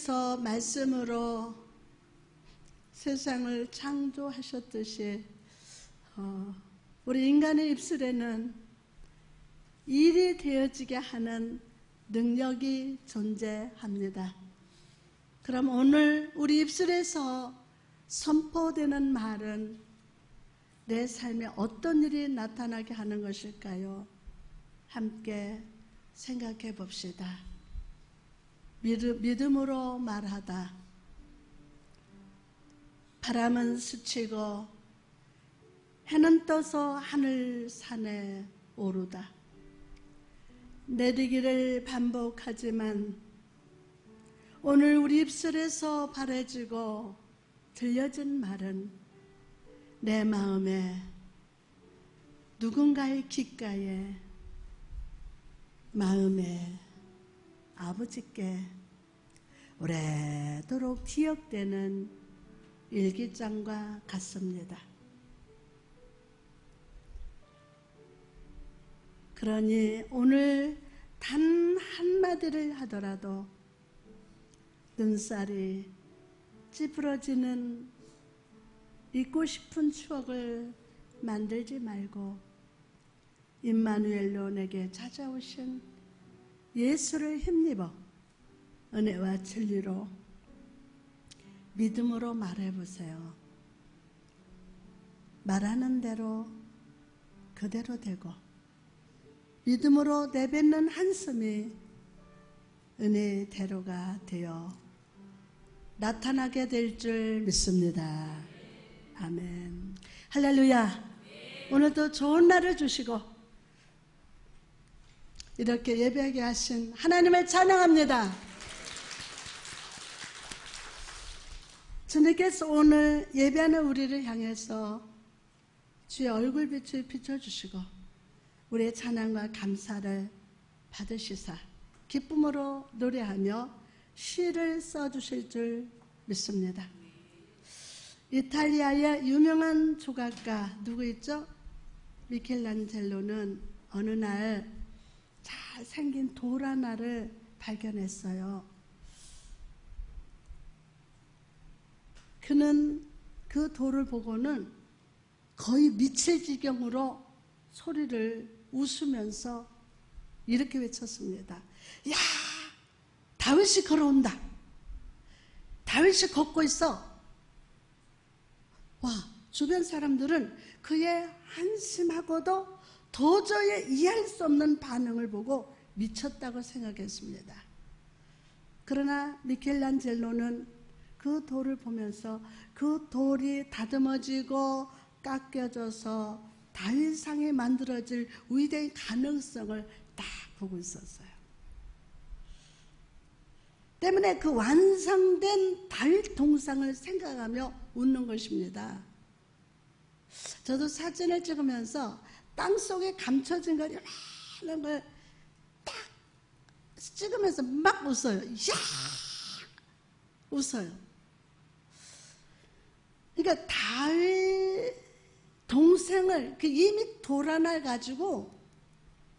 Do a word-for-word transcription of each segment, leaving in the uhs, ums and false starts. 하나님께서 말씀으로 세상을 창조하셨듯이 어, 우리 인간의 입술에는 일이 되어지게 하는 능력이 존재합니다. 그럼 오늘 우리 입술에서 선포되는 말은 내 삶에 어떤 일이 나타나게 하는 것일까요? 함께 생각해 봅시다. 믿음, 믿음으로 말하다. 바람은 스치고 해는 떠서 하늘산에 오르다. 내리기를 반복하지만 오늘 우리 입술에서 바래지고 들려진 말은 내 마음에 누군가의 귓가에 마음에 아버지께 오래도록 기억되는 일기장과 같습니다. 그러니 오늘 단 한마디를 하더라도 눈살이 찌푸러지는 잊고 싶은 추억을 만들지 말고 임마누엘로 내게 찾아오신 예수를 힘입어 은혜와 진리로 믿음으로 말해보세요. 말하는 대로 그대로 되고 믿음으로 내뱉는 한숨이 은혜의 대로가 되어 나타나게 될 줄 믿습니다. 아멘. 할렐루야. 오늘도 좋은 날을 주시고 이렇게 예배하게 하신 하나님을 찬양합니다. 주님께서 오늘 예배하는 우리를 향해서 주의 얼굴빛을 비춰주시고 우리의 찬양과 감사를 받으시사 기쁨으로 노래하며 시를 써주실 줄 믿습니다. 이탈리아의 유명한 조각가 누구 있죠? 미켈란젤로는 어느 날 잘생긴 돌 하나를 발견했어요. 그는 그 돌을 보고는 거의 미칠 지경으로 소리를 웃으면서 이렇게 외쳤습니다. 야, 다윗이 걸어온다. 다윗이 걷고 있어. 와, 주변 사람들은 그의 한심하고도 도저히 이해할 수 없는 반응을 보고 미쳤다고 생각했습니다. 그러나 미켈란젤로는 그 돌을 보면서 그 돌이 다듬어지고 깎여져서 다윗상에 만들어질 위대한 가능성을 딱 보고 있었어요. 때문에 그 완성된 다윗 동상을 생각하며 웃는 것입니다. 저도 사진을 찍으면서 땅속에 감춰진 걸 이런 걸 딱 찍으면서 막 웃어요. 이야! 웃어요. 그러니까 다윗 동생을 그 이미 돌 하나를 가지고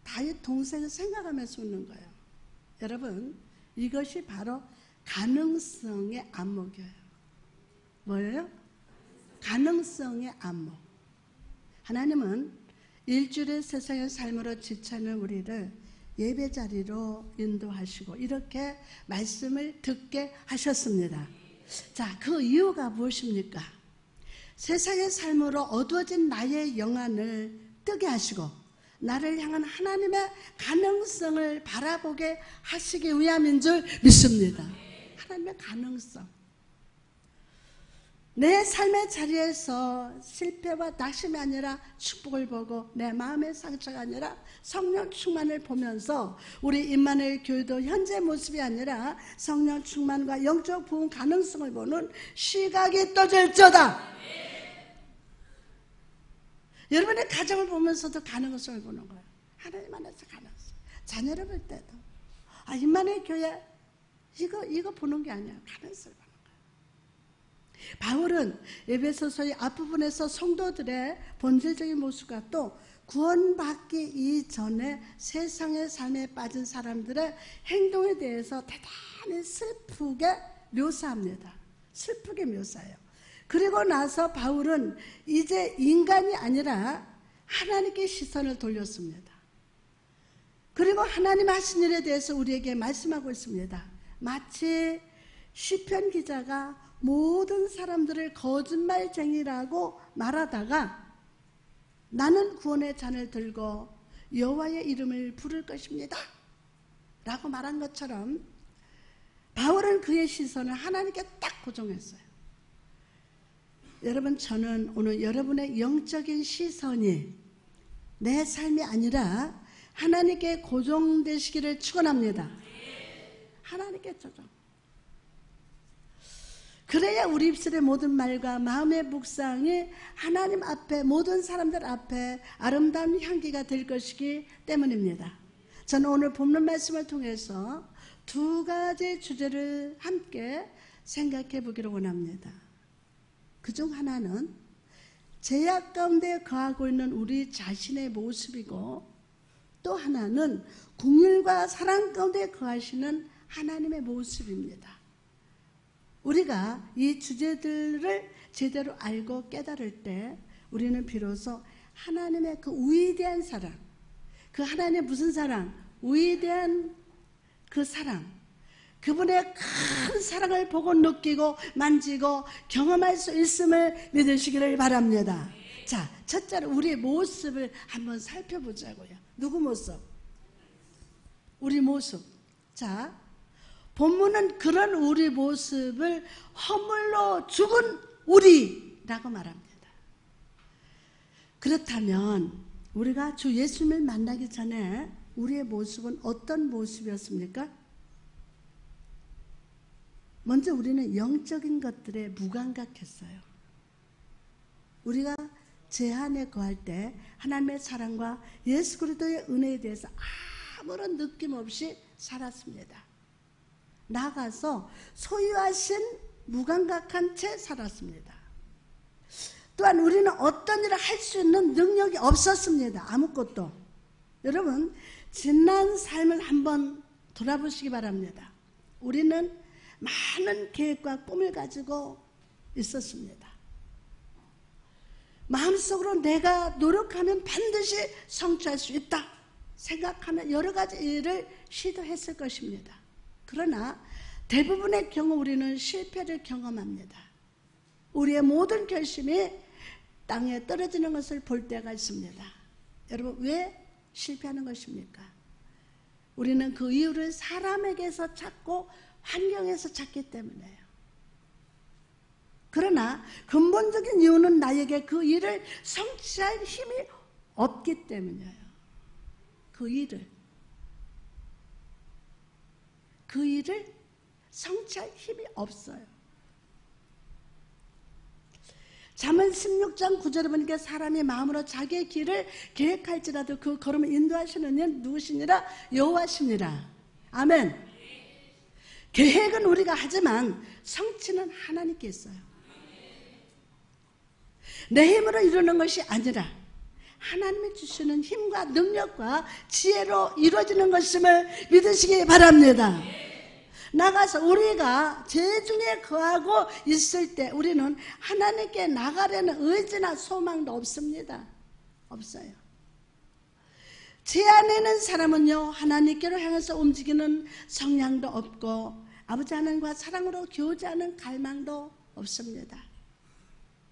다윗 동생을 생각하면서 웃는 거예요. 여러분, 이것이 바로 가능성의 안목이에요. 뭐예요? 가능성의 안목. 하나님은 일주일의 세상의 삶으로 지쳐있는 우리를 예배 자리로 인도하시고 이렇게 말씀을 듣게 하셨습니다. 자, 그 이유가 무엇입니까? 세상의 삶으로 어두워진 나의 영안을 뜨게 하시고 나를 향한 하나님의 가능성을 바라보게 하시기 위함인 줄 믿습니다. 하나님의 가능성. 내 삶의 자리에서 실패와 낙심이 아니라 축복을 보고 내 마음의 상처가 아니라 성령 충만을 보면서 우리 임마누엘 교회도 현재 모습이 아니라 성령 충만과 영적 부흥 가능성을 보는 시각이 떠질쩌다. 여러분의 가정을 보면서도 가능성을 보는 거예요. 하나님 안에서 가능성. 자녀를 볼 때도 아, 임마누엘 교회 이거 이거 보는 게 아니야. 가능성을 보는 거예요. 바울은 에베소서의 앞부분에서 성도들의 본질적인 모습과 또 구원받기 이전에 세상의 삶에 빠진 사람들의 행동에 대해서 대단히 슬프게 묘사합니다. 슬프게 묘사해요. 그리고 나서 바울은 이제 인간이 아니라 하나님께 시선을 돌렸습니다. 그리고 하나님 하신 일에 대해서 우리에게 말씀하고 있습니다. 마치 시편 기자가 모든 사람들을 거짓말쟁이라고 말하다가 나는 구원의 잔을 들고 여호와의 이름을 부를 것입니다 라고 말한 것처럼 바울은 그의 시선을 하나님께 딱 고정했어요. 여러분, 저는 오늘 여러분의 영적인 시선이 내 삶이 아니라 하나님께 고정되시기를 축원합니다. 하나님께 고정. 그래야 우리 입술의 모든 말과 마음의 묵상이 하나님 앞에, 모든 사람들 앞에 아름다운 향기가 될 것이기 때문입니다. 저는 오늘 본문 말씀을 통해서 두 가지 주제를 함께 생각해 보기로 원합니다. 그중 하나는 제약 가운데 거하고 있는 우리 자신의 모습이고, 또 하나는 긍휼과 사랑 가운데 거하시는 하나님의 모습입니다. 우리가 이 주제들을 제대로 알고 깨달을 때 우리는 비로소 하나님의 그 위대한 사랑, 그 하나님의 무슨 사랑? 위대한 그 사랑, 그분의 큰 사랑을 보고 느끼고 만지고 경험할 수 있음을 믿으시기를 바랍니다. 자, 첫째로 우리의 모습을 한번 살펴보자고요. 누구 모습? 우리 모습. 자, 본문은 그런 우리 모습을 허물로 죽은 우리라고 말합니다. 그렇다면 우리가 주 예수님을 만나기 전에 우리의 모습은 어떤 모습이었습니까? 먼저 우리는 영적인 것들에 무감각했어요. 우리가 제한에 거할 때 하나님의 사랑과 예수 그리스도의 은혜에 대해서 아무런 느낌 없이 살았습니다. 나가서 소유하신 무감각한 채 살았습니다. 또한 우리는 어떤 일을 할 수 있는 능력이 없었습니다. 아무것도. 여러분, 지난 삶을 한번 돌아보시기 바랍니다. 우리는 많은 계획과 꿈을 가지고 있었습니다. 마음속으로 내가 노력하면 반드시 성취할 수 있다 생각하면 여러 가지 일을 시도했을 것입니다. 그러나 대부분의 경우 우리는 실패를 경험합니다. 우리의 모든 결심이 땅에 떨어지는 것을 볼 때가 있습니다. 여러분, 왜 실패하는 것입니까? 우리는 그 이유를 사람에게서 찾고 환경에서 찾기 때문에요. 그러나 근본적인 이유는 나에게 그 일을 성취할 힘이 없기 때문이에요. 그 일을 그 일을 성취할 힘이 없어요. 잠언 십육 장 구 절에 보니까 사람이 마음으로 자기의 길을 계획할지라도 그 걸음을 인도하시는 이는 누구시니라? 여호와시니라. 아멘. 계획은 우리가 하지만 성취는 하나님께 있어요. 내 힘으로 이루는 것이 아니라 하나님이 주시는 힘과 능력과 지혜로 이루어지는 것임을 믿으시기 바랍니다. 나가서 우리가 재중에 거하고 있을 때 우리는 하나님께 나가려는 의지나 소망도 없습니다. 없어요. 제 안에 있는 사람은요, 하나님께로 향해서 움직이는 성향도 없고 아버지 하나님과 사랑으로 교제하는 갈망도 없습니다.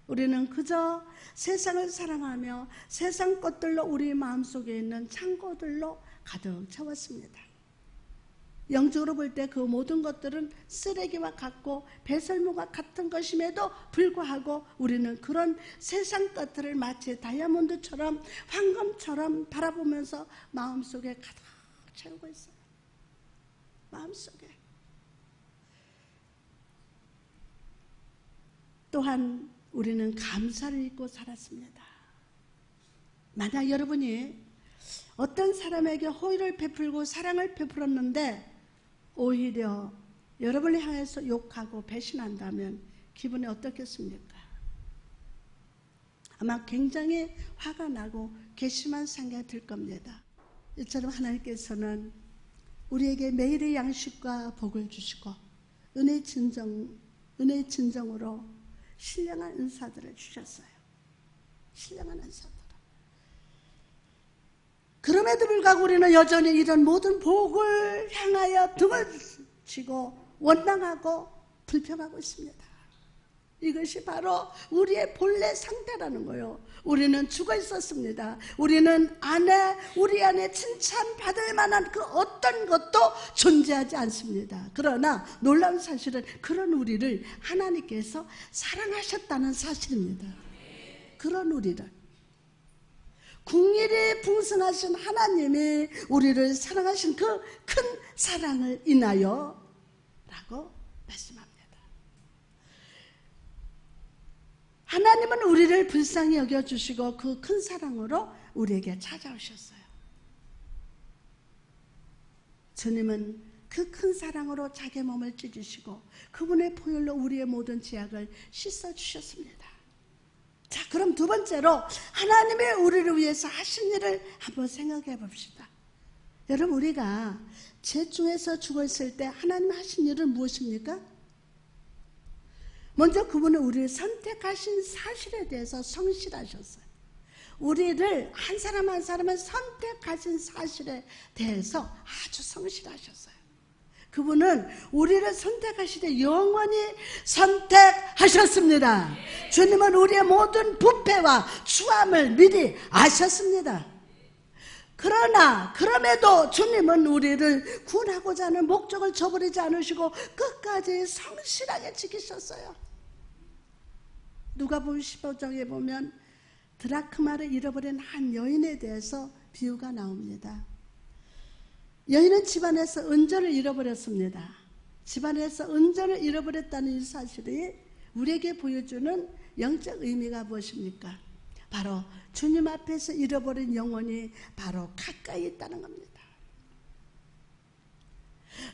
우리는 그저 세상을 사랑하며 세상 것들로 우리 마음속에 있는 창고들로 가득 채웠습니다. 영적으로 볼 때 그 모든 것들은 쓰레기와 같고 배설물과 같은 것임에도 불구하고 우리는 그런 세상 것들을 마치 다이아몬드처럼 황금처럼 바라보면서 마음속에 가득 채우고 있어요. 마음속에. 또한 우리는 감사를 잊고 살았습니다. 만약 여러분이 어떤 사람에게 호의를 베풀고 사랑을 베풀었는데 오히려 여러분을 향해서 욕하고 배신한다면 기분이 어떻겠습니까? 아마 굉장히 화가 나고 괘씸한 생각이 들 겁니다. 이처럼 하나님께서는 우리에게 매일의 양식과 복을 주시고 은혜 진정, 은혜 진정으로 신령한 은사들을 주셨어요. 신령한 은사들. 그럼에도 불구하고 우리는 여전히 이런 모든 복을 향하여 등을 치고 원망하고 불평하고 있습니다. 이것이 바로 우리의 본래 상태라는 거예요. 우리는 죽어 있었습니다. 우리는 안에, 우리 안에 칭찬받을 만한 그 어떤 것도 존재하지 않습니다. 그러나 놀라운 사실은 그런 우리를 하나님께서 사랑하셨다는 사실입니다. 그런 우리를. 궁일이 풍성하신 하나님이 우리를 사랑하신 그 큰 사랑을 인하여 라고 말씀합니다. 하나님은 우리를 불쌍히 여겨주시고 그 큰 사랑으로 우리에게 찾아오셨어요. 주님은 그 큰 사랑으로 자기 몸을 찢으시고 그분의 보혈로 우리의 모든 죄악을 씻어주셨습니다. 자, 그럼 두 번째로 하나님의 우리를 위해서 하신 일을 한번 생각해 봅시다. 여러분, 우리가 죄 중에서 죽었을 때 하나님 하신 일은 무엇입니까? 먼저 그분은 우리를 선택하신 사실에 대해서 성실하셨어요. 우리를 한 사람 한 사람을 선택하신 사실에 대해서 아주 성실하셨어요. 그분은 우리를 선택하시되 영원히 선택하셨습니다. 주님은 우리의 모든 부패와 추함을 미리 아셨습니다. 그러나 그럼에도 주님은 우리를 구원하고자 하는 목적을 저버리지 않으시고 끝까지 성실하게 지키셨어요. 누가복음 십오 장에 보면 드라크마를 잃어버린 한 여인에 대해서 비유가 나옵니다. 여인은 집안에서 은전을 잃어버렸습니다. 집안에서 은전을 잃어버렸다는 이 사실이 우리에게 보여주는 영적 의미가 무엇입니까? 바로 주님 앞에서 잃어버린 영혼이 바로 가까이 있다는 겁니다.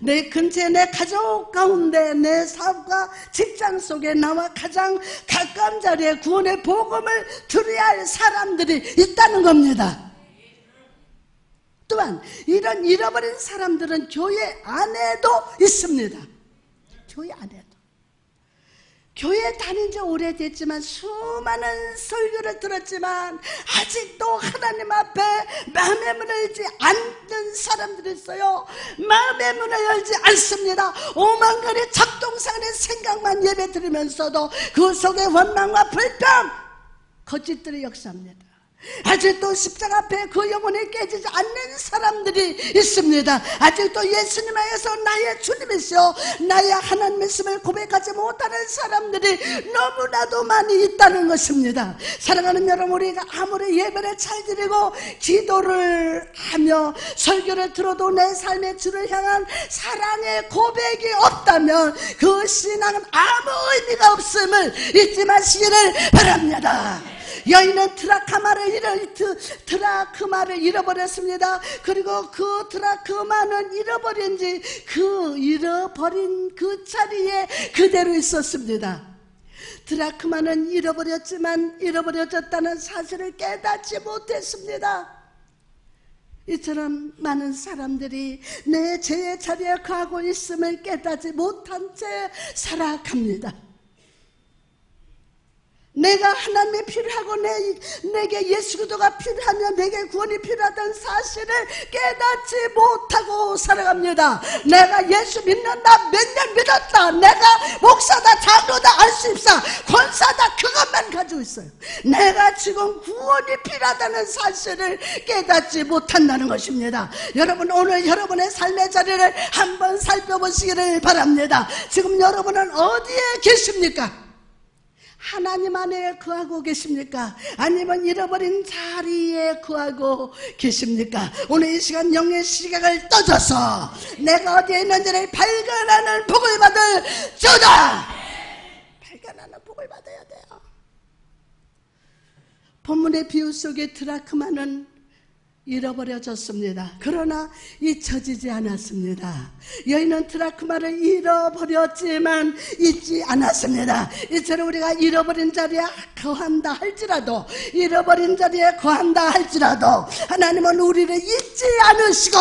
내 근처에, 내 가족 가운데, 내 사업과 직장 속에 나와 가장 가까운 자리에 구원의 복음을 들어야 할 사람들이 있다는 겁니다. 또한 이런 잃어버린 사람들은 교회 안에도 있습니다. 교회 안에도. 교회 다닌 지 오래됐지만 수많은 설교를 들었지만 아직도 하나님 앞에 마음의 문을 열지 않는 사람들이 있어요. 마음의 문을 열지 않습니다. 오만간의 잡동사의 생각만 예배 드리면서도 그 속에 원망과 불평, 거짓들이 역사합니다. 아직도 십자가 앞에 그 영혼이 깨지지 않는 사람들이 있습니다. 아직도 예수님 안에서 나의 주님이시오, 나의 하나님이심을 고백하지 못하는 사람들이 너무나도 많이 있다는 것입니다. 사랑하는 여러분, 우리가 아무리 예배를 잘 드리고 기도를 하며 설교를 들어도 내 삶의 주를 향한 사랑의 고백이 없다면 그 신앙은 아무 의미가 없음을 잊지 마시기를 바랍니다. 여인은 드라크마를 잃어, 드라크마를 잃어버렸습니다. 그리고 그 드라크마는 잃어버린 지 그 잃어버린 그 자리에 그대로 있었습니다. 드라크마는 잃어버렸지만 잃어버려졌다는 사실을 깨닫지 못했습니다. 이처럼 많은 사람들이 내 죄의 자리에 가고 있음을 깨닫지 못한 채 살아갑니다. 내가 하나님이 필요하고 내, 내게 예수 그리스도가 필요하며 내게 구원이 필요하다는 사실을 깨닫지 못하고 살아갑니다. 내가 예수 믿는다, 몇 년 믿었다, 내가 목사다, 장로다, 알 수 있어, 권사다, 그것만 가지고 있어요. 내가 지금 구원이 필요하다는 사실을 깨닫지 못한다는 것입니다. 여러분, 오늘 여러분의 삶의 자리를 한번 살펴보시기를 바랍니다. 지금 여러분은 어디에 계십니까? 하나님 안에 거하고 계십니까? 아니면 잃어버린 자리에 거하고 계십니까? 오늘 이 시간 영의 시각을 떠져서 내가 어디에 있는지를 발견하는 복을 받을 줄이다. 발견하는 복을 받아야 돼요. 본문의 비유 속에 드라크마는 잃어버려졌습니다. 그러나 잊혀지지 않았습니다. 여인은 드라크마를 잃어버렸지만 잊지 않았습니다. 이처럼 우리가 잃어버린 자리에 거한다 할지라도 잃어버린 자리에 거한다 할지라도 하나님은 우리를 잊지 않으시고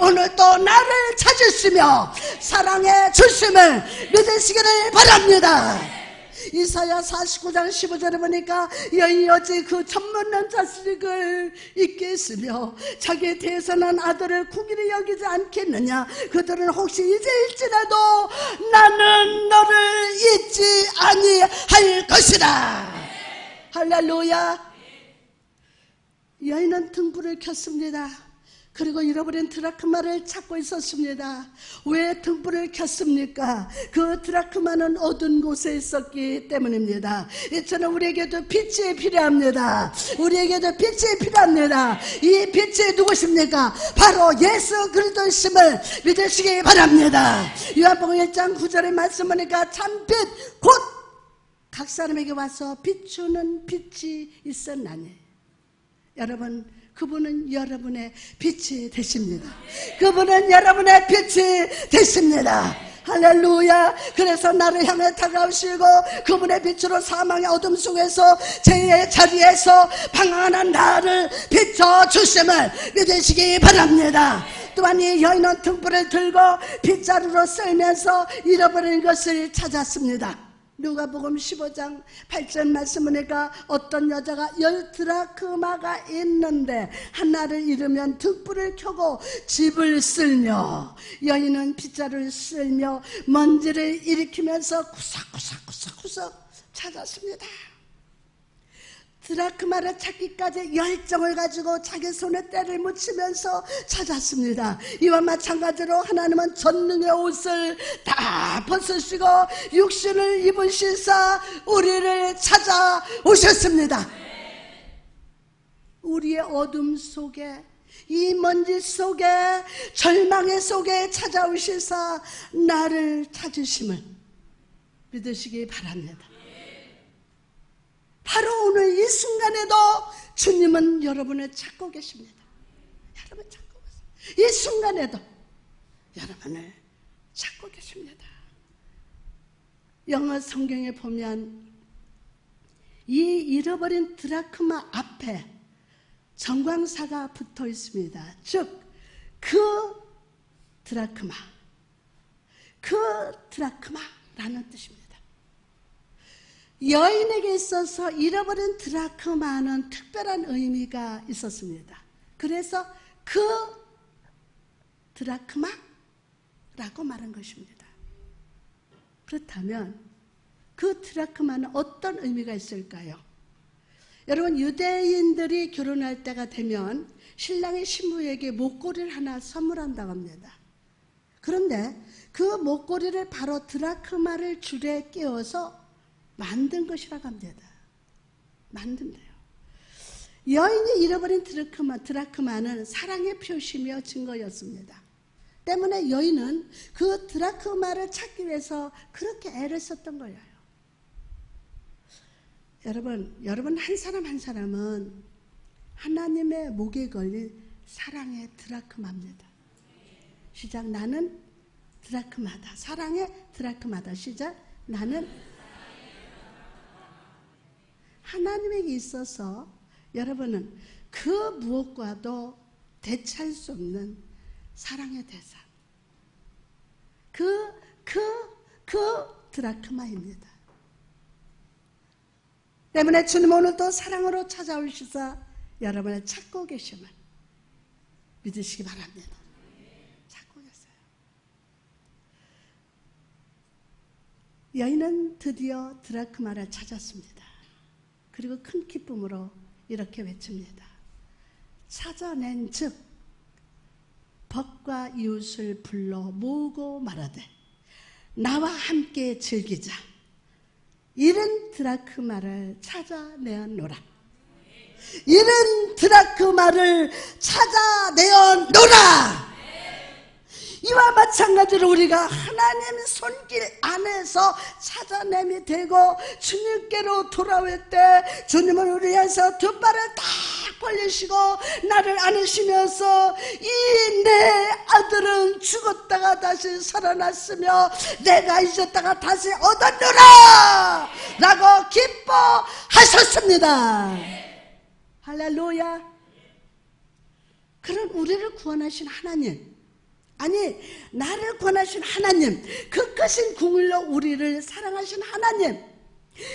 오늘도 나를 찾으시며 사랑해 주심을 믿으시기를 바랍니다. 이사야 사십구 장 십오 절에 보니까 여인이 어찌 그 천만난 자식을 잊겠으며 자기의 대선한 아들을 궁일이 여기지 않겠느냐. 그들은 혹시 이제일지라도 나는 너를 잊지 아니할 것이라. 할렐루야. 여인은 등불을 켰습니다. 그리고 잃어버린 드라크마를 찾고 있었습니다. 왜 등불을 켰습니까? 그 드라크마는 어두운 곳에 있었기 때문입니다. 이처럼 우리에게도 빛이 필요합니다. 우리에게도 빛이 필요합니다. 이 빛이 누구십니까? 바로 예수 그리스도심을 믿으시기 바랍니다. 요한복음 일 장 구 절의 말씀 보니까 참빛 곧 각 사람에게 와서 비추는 빛이 있었나니. 여러분, 그분은 여러분의 빛이 되십니다. 그분은 여러분의 빛이 되십니다. 할렐루야. 그래서 나를 향해 다가오시고 그분의 빛으로 사망의 어둠 속에서 죄의 자리에서 방황하는 나를 비춰주심을 믿으시기 바랍니다. 또한 이 여인은 등불을 들고 빗자루로 쓸면서 잃어버린 것을 찾았습니다. 누가복음 십오 장 팔 절 말씀 보니까 어떤 여자가 열 드라크마가 있는데 하나를 잃으면 등불을 켜고 집을 쓸며 여인은 빗자루를 쓸며 먼지를 일으키면서 구석구석구석구석 찾았습니다. 드라크마를 찾기까지 열정을 가지고 자기 손에 때를 묻히면서 찾았습니다. 이와 마찬가지로 하나님은 전능의 옷을 다 벗으시고 육신을 입은 신사 우리를 찾아오셨습니다. 우리의 어둠 속에, 이 먼지 속에, 절망의 속에 찾아오신사 나를 찾으심을 믿으시기 바랍니다. 바로 오늘 이 순간에도 주님은 여러분을 찾고 계십니다. 여러분 찾고 계십니다. 이 순간에도 여러분을 찾고 계십니다. 영어 성경에 보면 이 잃어버린 드라크마 앞에 정광사가 붙어 있습니다. 즉, 그 드라크마, 그 드라크마라는 뜻입니다. 여인에게 있어서 잃어버린 드라크마는 특별한 의미가 있었습니다. 그래서 그 드라크마라고 말한 것입니다. 그렇다면 그 드라크마는 어떤 의미가 있을까요? 여러분, 유대인들이 결혼할 때가 되면 신랑이 신부에게 목걸이를 하나 선물한다고 합니다. 그런데 그 목걸이를 바로 드라크마를 줄에 끼워서 만든 것이라고 합니다. 만든대요. 여인이 잃어버린 드라크마, 드라크마는 사랑의 표시며 증거였습니다. 때문에 여인은 그 드라크마를 찾기 위해서 그렇게 애를 썼던 거예요. 여러분, 여러분 한 사람 한 사람은 하나님의 목에 걸린 사랑의 드라크마입니다. 시작. 나는 드라크마다. 사랑의 드라크마다. 시작. 나는 하나님에게 있어서 여러분은 그 무엇과도 대체할 수 없는 사랑의 대상, 그, 그, 그 드라크마입니다. 때문에 주님 오늘도 사랑으로 찾아오시사 여러분을 찾고 계심을 믿으시기 바랍니다. 찾고 계세요. 여인은 드디어 드라크마를 찾았습니다. 그리고 큰 기쁨으로 이렇게 외칩니다. 찾아낸 즉 벗과 이웃을 불러 모으고 말하되 나와 함께 즐기자. 잃은 드라크마를 찾아내었노라. 잃은 드라크마를 찾아내었노라. 이와 마찬가지로 우리가 하나님 손길 안에서 찾아냄이 되고 주님께로 돌아올 때 주님은 우리에서 두 발을 딱 쫙 벌리시고 나를 안으시면서 이 내 아들은 죽었다가 다시 살아났으며 내가 잊었다가 다시 얻었노라 라고 기뻐하셨습니다. 할렐루야. 그런 우리를 구원하신 하나님, 아니 나를 구원하신 하나님, 그 크신 궁일로 우리를 사랑하신 하나님,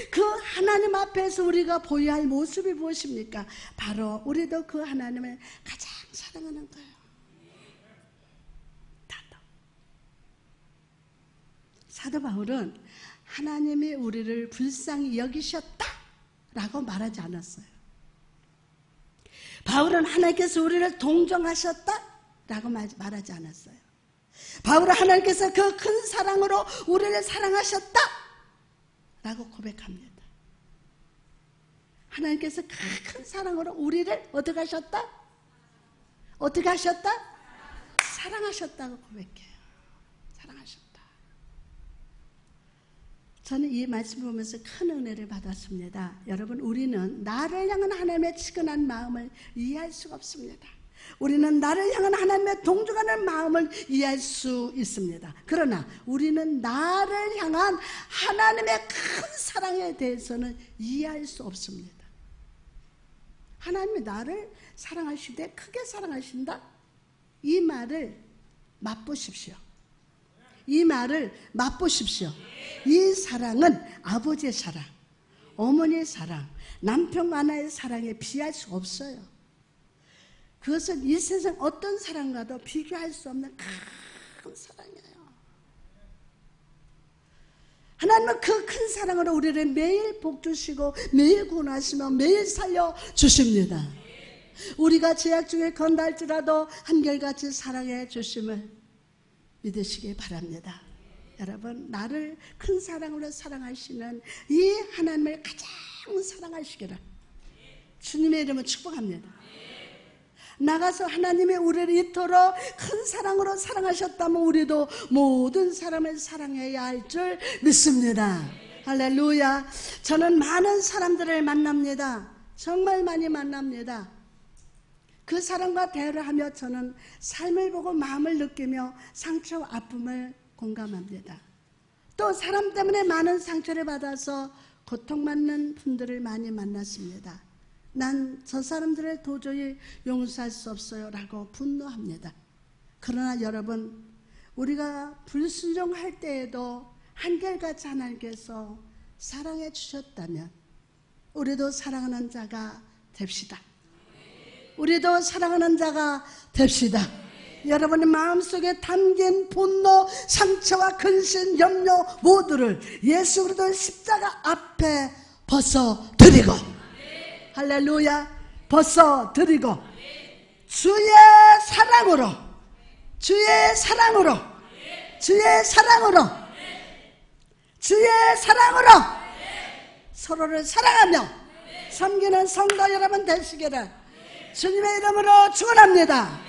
그 하나님 앞에서 우리가 보여야 할 모습이 무엇입니까? 바로 우리도 그 하나님을 가장 사랑하는 거예요. 나도. 사도 바울은 하나님이 우리를 불쌍히 여기셨다 라고 말하지 않았어요. 바울은 하나님께서 우리를 동정하셨다 라고 말하지 않았어요. 바울은 하나님께서 그 큰 사랑으로 우리를 사랑하셨다 라고 고백합니다. 하나님께서 그 큰 사랑으로 우리를 어떻게 하셨다? 어떻게 하셨다? 사랑하셨다고 고백해요. 사랑하셨다. 저는 이 말씀을 보면서 큰 은혜를 받았습니다. 여러분, 우리는 나를 향한 하나님의 측은한 마음을 이해할 수가 없습니다. 우리는 나를 향한 하나님의 동정하는 마음을 이해할 수 있습니다. 그러나 우리는 나를 향한 하나님의 큰 사랑에 대해서는 이해할 수 없습니다. 하나님이 나를 사랑하시되 크게 사랑하신다? 이 말을 맛보십시오. 이 말을 맛보십시오. 이 사랑은 아버지의 사랑, 어머니의 사랑, 남편과 아내의 사랑에 비할 수 없어요. 그것은 이 세상 어떤 사랑과도 비교할 수 없는 큰 사랑이에요. 하나님은 그 큰 사랑으로 우리를 매일 복 주시고 매일 구원하시며 매일 살려 주십니다. 우리가 죄악 중에 건다 할지라도 한결같이 사랑해 주심을 믿으시기 바랍니다. 여러분, 나를 큰 사랑으로 사랑하시는 이 하나님을 가장 사랑하시기를 주님의 이름으로 축복합니다. 나가서 하나님의 우리를 이토록 큰 사랑으로 사랑하셨다면 우리도 모든 사람을 사랑해야 할 줄 믿습니다. 할렐루야. 저는 많은 사람들을 만납니다. 정말 많이 만납니다. 그 사람과 대화를 하며 저는 삶을 보고 마음을 느끼며 상처와 아픔을 공감합니다. 또 사람 때문에 많은 상처를 받아서 고통받는 분들을 많이 만났습니다. 난 저 사람들을 도저히 용서할 수 없어요 라고 분노합니다. 그러나 여러분, 우리가 불순종할 때에도 한결같이 하나님께서 사랑해 주셨다면 우리도 사랑하는 자가 됩시다. 우리도 사랑하는 자가 됩시다. 여러분의 마음속에 담긴 분노, 상처와 근심, 염려 모두를 예수 그리스도의 십자가 앞에 벗어드리고, 할렐루야, 벗어드리고 주의 사랑으로, 주의 사랑으로, 주의 사랑으로, 주의 사랑으로 서로를 사랑하며 섬기는 성도 여러분 되시기를 주님의 이름으로 축원합니다.